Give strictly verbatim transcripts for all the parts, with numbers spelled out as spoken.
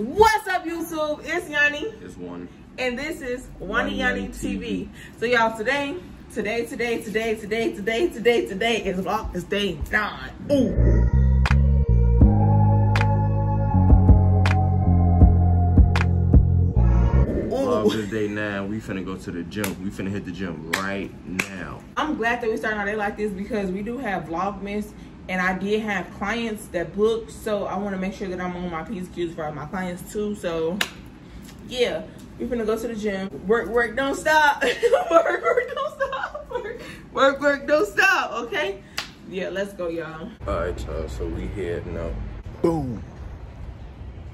What's up, YouTube? It's Yanni. It's one. And this is One and Yanni T V. T V. So y'all, today, today, today, today, today, today, today, today is Vlogmas Day nine. Ooh. This day nine, we finna go to the gym. We finna hit the gym right now. I'm glad that we starting our day like this because we do have Vlogmas, and I did have clients that booked, so I want to make sure that I'm on my P's and Q's for my clients too. So yeah, we finna go to the gym. Work, work, don't stop. Work, work, don't stop. Work, work, work, don't stop. Okay. Yeah, let's go, y'all. All right, y'all. So we here now. Boom.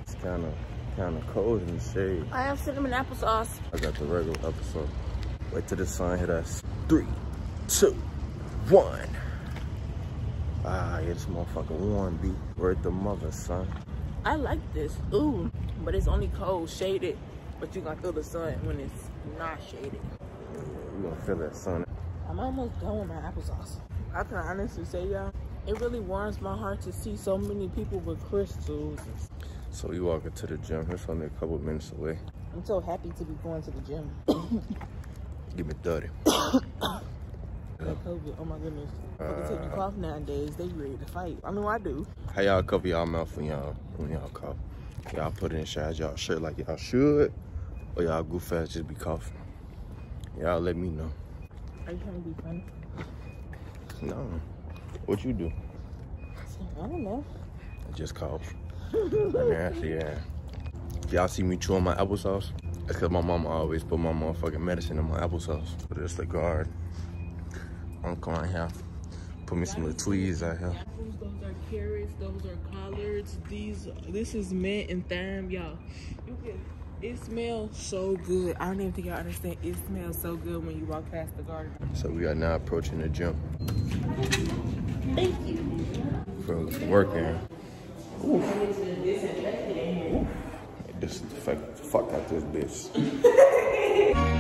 It's kind of. Kind of cold in the shade. I have cinnamon applesauce. I got the regular applesauce. Wait till the sun hit us. Three, two, one. Ah, it's motherfucking warm, B. Word the mother, son. I like this. Ooh, but it's only cold, shaded. But you gonna feel the sun when it's not shaded. Yeah, you gonna feel that sun. I'm almost done with my applesauce. I can honestly say, y'all, it really warms my heart to see so many people with crystals. So we walk into the gym. It's only a couple minutes away. I'm so happy to be going to the gym. Give me thirty. Yeah. COVID, oh my goodness. Uh, I can take the cough nowadays. They ready to fight. I know I do. How y'all cover y'all mouth when y'all when y'all cough? Y'all put it inside y'all shirt like y'all should, or y'all goof ass just be coughing? Y'all let me know. Are you trying to be funny? No. What you do? I don't know. I just cough. Yeah. Y'all see me chewing my applesauce? That's cause my mama always put my motherfucking medicine in my applesauce. But it's the guard. I'm going here. Put me some little tweeds out here. Apples, those are carrots, those are collards. These, this is mint and thyme, y'all. It smells so good. I don't even think y'all understand. It smells so good when you walk past the garden. So we are now approaching the gym. Thank you. For working. Oof. Oof. This is the fact, fuck out this bitch.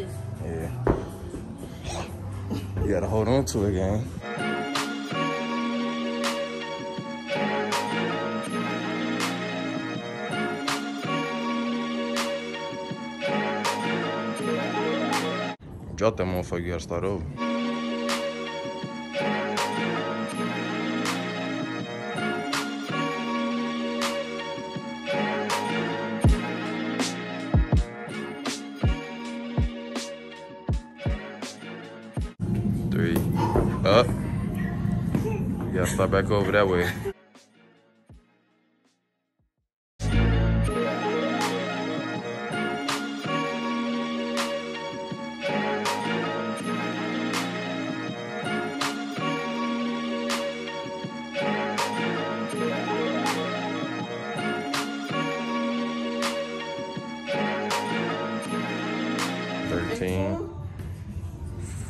this. Yeah. You gotta hold on to it, gang. Drop that motherfucker, you gotta start over. Three, up. You gotta start back over that way.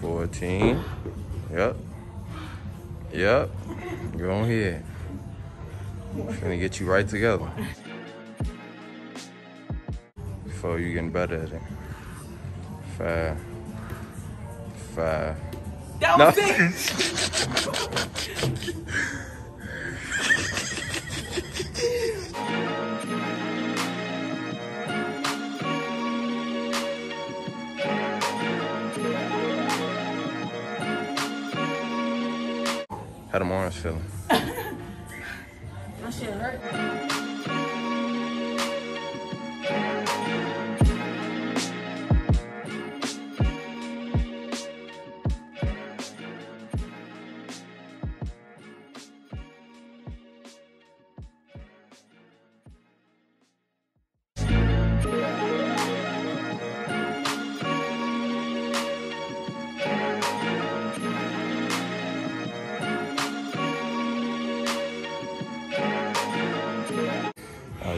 fourteen. Yep. Yep. You're on here. It's gonna get you right together. Before you getting better at it. Five. Five. That was no. It! Had an orange feeling. That shit hurt.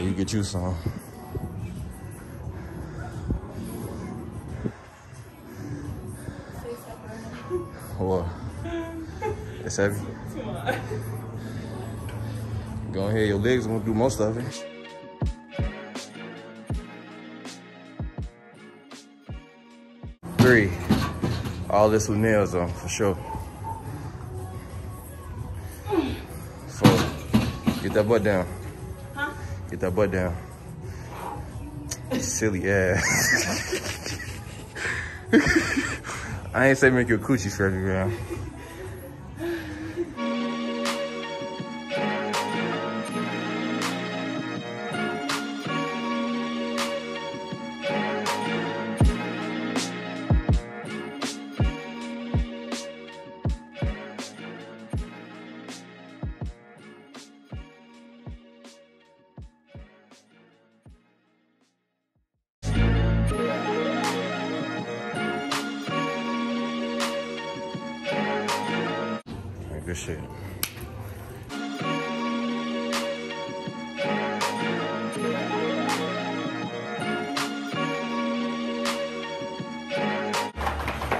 You get you some. What? It's heavy. Go ahead, your legs won't do most of it. Three. All this with nails on, for sure. Four. Get that butt down. Get that butt down. Silly ass. I ain't say make your coochie stretchy, girl. Good shit.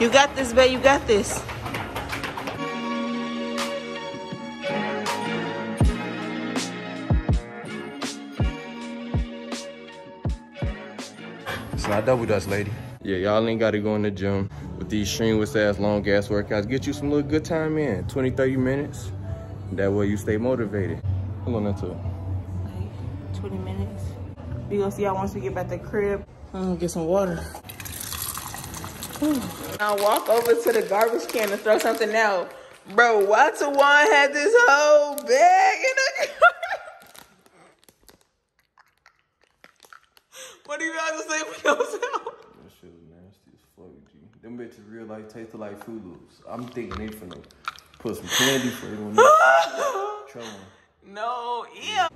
You got this, babe. You got this. It's not double dust, lady. Yeah, y'all ain't gotta go in the gym with these strenuous ass long ass workouts. Get you some little good time in, twenty, thirty minutes. That way you stay motivated. How long that took? Like twenty minutes. We gonna see y'all once we get back to the crib. I'm gonna get some water. Now walk over to the garbage can and throw something out. Bro, why Tawan had this whole bag in the garbage? What do you guys say for yourself? Them bitches real life tasted like Froot Loops. I'm thinking they finna put some candy for everyone. No, yeah.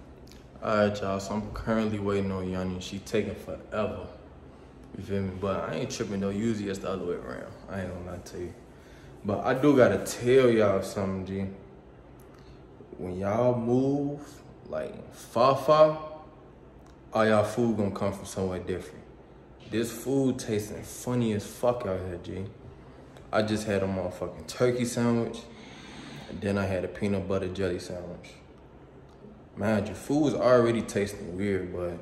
Alright, y'all, so I'm currently waiting on Yanni. She taking forever. You feel me? But I ain't tripping though. Usually it's the other way around. I ain't gonna lie to you. But I do gotta tell y'all something, G. When y'all move, like, far, far, all y'all food gonna come from somewhere different. This food tasting funny as fuck out here, G. I just had a motherfucking turkey sandwich, and then I had a peanut butter jelly sandwich. Mind you, food was already tasting weird, but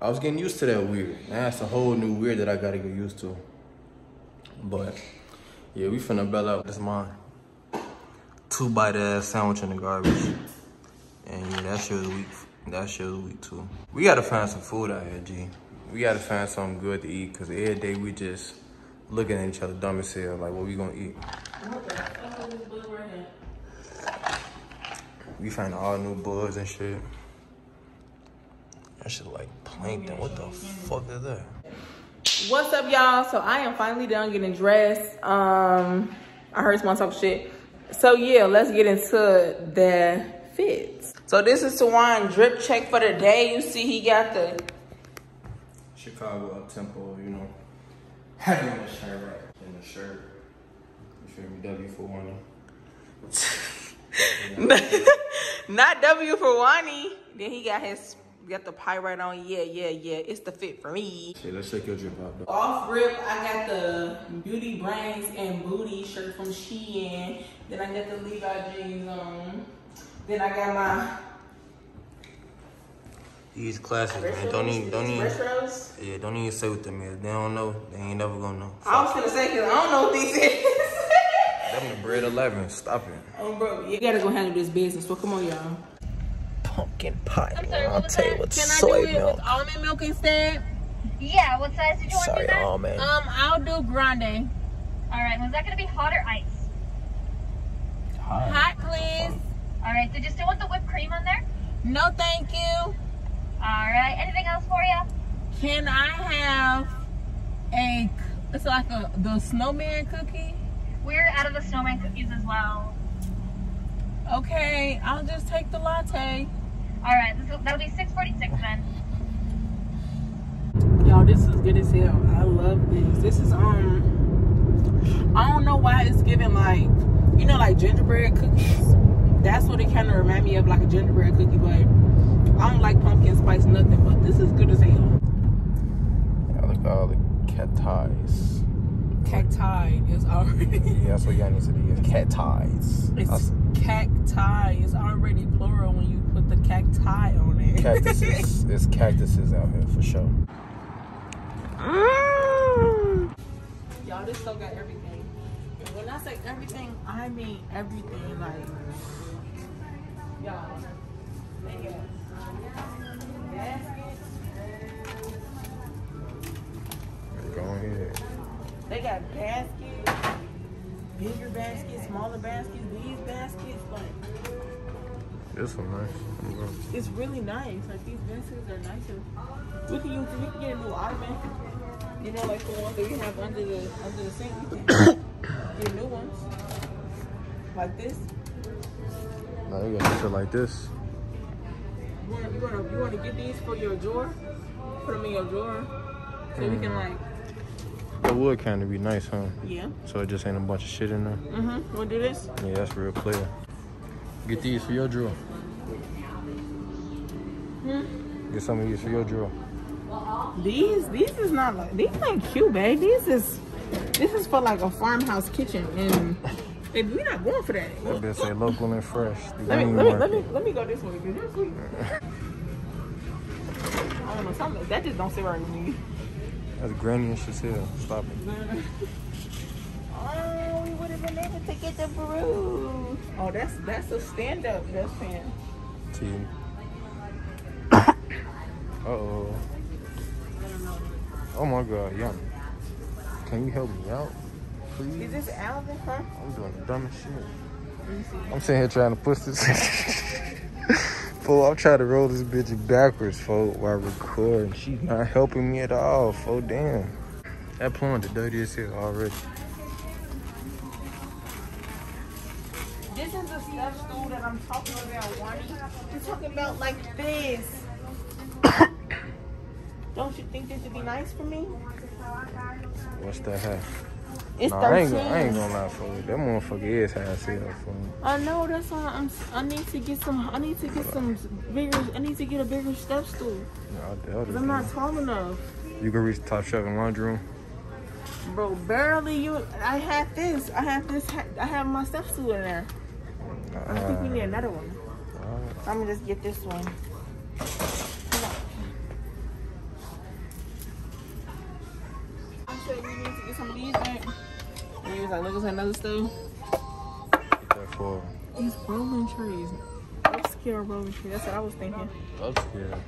I was getting used to that weird. Now it's a whole new weird that I gotta get used to. But yeah, we finna bell out. That's mine. Two bite ass sandwich in the garbage. And yeah, that shit was weak. That shit was weak too. We gotta find some food out here, G. We gotta find something good to eat, cause every day we just looking at each other dumb as hell. Like, what we gonna eat? What the fuck is this bug right here? We find all new bugs and shit. That shit like plankton. What the fuck is that? What's up, y'all? So I am finally done getting dressed. Um, I heard someone talk shit. So yeah, let's get into the fits. So this is Tawan drip check for the day. You see, he got the Chicago up tempo. You know, heavy on the shirt, right? In the shirt, you feel me? W for Yanni. Not W for Yanni. Then he got his. We got the pyrite on, yeah, yeah, yeah. It's the fit for me. Okay, let's check your drip out, though. Off rip, I got the Beauty Brains and Booty shirt from Shein. Then I got the Levi jeans on. Then I got my... These classes, man, don't even, don't even... Retros? Yeah, don't even say what them is. They don't know, they ain't never gonna know. Fuck. I was gonna say, cause I don't know what these is. Them the bread eleven, stop it. Oh, bro, you gotta go handle this business, so come on, y'all. Pumpkin pie. I'm sorry, I'll tell you what's soy milk. Can I do it with almond milk instead? Yeah, what size did you want to do that? Sorry, almond. Um, I'll do grande. Alright, was that going to be hot or ice? Hot. Hot, please. Alright, did you still want the whipped cream on there? No, thank you. Alright, anything else for you? Can I have a, it's like a, the snowman cookie? We're out of the snowman cookies as well. Okay, I'll just take the latte. All right, this will, that'll be six forty-six then. Y'all, this is good as hell. I love this. This is, um, I don't know why it's giving like, you know, like gingerbread cookies. That's what it kind of reminds me of, like a gingerbread cookie, but I don't like pumpkin spice, nothing, but this is good as hell. I look at all the cacti's. Cacti is already. Yeah, that's what y'all need to do. Cacti's. It's cacti. It's already plural when you put the cacti on it. Cactuses. It's cactuses out here for sure. Mm. Y'all, this still got everything. And when I say everything, I mean everything. Like, y'all, they got baskets. Go ahead. They got baskets, bigger baskets, smaller baskets, these baskets, like. This one nice. It's really nice. Like, these baskets are nicer. We can use, we can get a new ottoman. You know, like the ones that we have under the under the sink. We can get new ones. Like this. No, you gotta sit like this. You wanna, you wanna, you wanna get these for your drawer? Put them in your drawer, so mm. we can like. It would kind of be nice, huh? Yeah. So it just ain't a bunch of shit in there. Mm-hmm. We'll do this. Yeah, that's real clear. Get these for your drill. Hmm? Get some of these for your drill. These? These is not like... These ain't cute, babe. These is... This is for like a farmhouse kitchen. And if we're not going for that. That bitch say local and fresh. Let me, let, me, let, me, let me go this way. Because that's sweet. I don't know. Something, that just don't sit right with me. That's granny and shit's here. Stop it. Oh, we would have been able to get the brew. Oh, that's that's a stand-up best fan. Team. Uh-oh. Oh my god, Yanni. Can you help me out? Please? Is this Alvin, huh? I'm doing the dumbest shit. I'm sitting here trying to push this. Fool, I'm trying to roll this bitch backwards, fool, while recording. She's not helping me at all, fool, damn. That plunger dirty as hell already. This is the stuff stool that I'm talking about, Yanni. You're talking about like this. Don't you think this would be nice for me? What's that half? It's nah, I ain't gonna, I ain't gonna lie, fool. That motherfucker is how I see her, fool. I know, that's why I'm. I need to get some. I need to get some bigger. I need to get a bigger step stool. Nah, I'm thing. not tall enough. You can reach the top shelf in laundry room, bro. Barely. You. I have this. I have this. I have my step stool in there. Uh, I think we need another one. Uh, I'm gonna just get this one. I said we need to get some of these. trees. I look at another stuff. Get that for these rolling trees. Upscale rolling tree. That's what I was thinking. Upscale.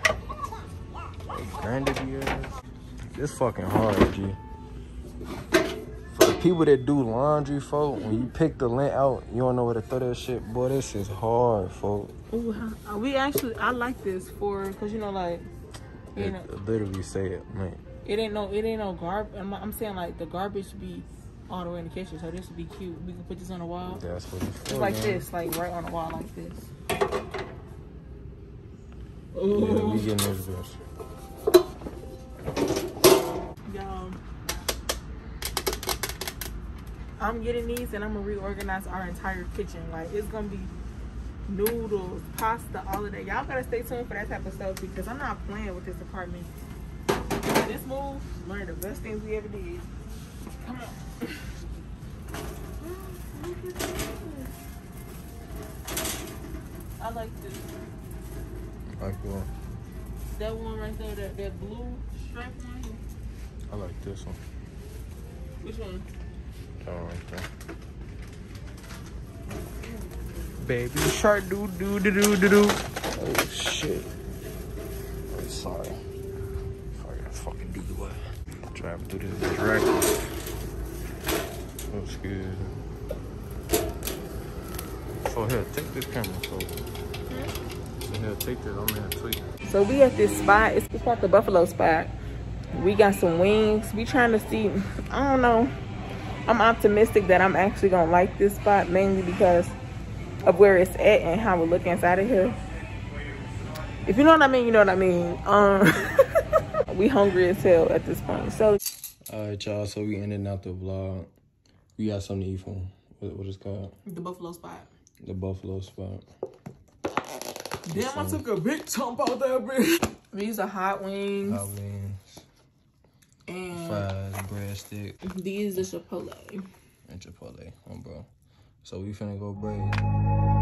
Like grandeur. It's fucking hard, G. For the people that do laundry, folk, when you pick the lint out, you don't know where to throw that shit. Boy, this is hard, folk. Ooh, we actually, I like this for, cause you know, like, you it, know, literally say it, man. It ain't no, it ain't no garbage. I'm, I'm saying like the garbage be all the way in the kitchen, so this would be cute. We can put this on the wall. That's what it's for, like man. This, like right on the wall, like this. Ooh. Yeah, we getting this bitch. Yo, I'm getting these, and I'm gonna reorganize our entire kitchen. Like it's gonna be noodles, pasta, all of that. Y'all gotta stay tuned for that type of stuff because I'm not playing with this apartment. This move, one of the best things we ever did. Come on. I like this. I like the one. That one right there, that, that blue stripe one. I like this one. Which one? That one right there. Baby shark doo doo doo doo doo doo. Oh shit. I'm sorry. Fucking D U I. Driving through this bitch right. Oh, excuse me. So here, take this camera. So, so here, take this. I'm gonna tweet. So we at this spot. It's like the Buffalo spot. We got some wings. We trying to see. I don't know. I'm optimistic that I'm actually gonna like this spot, mainly because of where it's at and how we look inside of here. If you know what I mean, you know what I mean. Um. We hungry as hell at this point. So, all right, y'all. So we ending out the vlog. We got something to eat from. What, what is it called? The Buffalo spot. The Buffalo spot. Damn, I took a big chomp out there, bitch. These are hot wings. Hot wings. And fries, bread stick. These are Chipotle. And Chipotle, oh bro. So we finna go braid.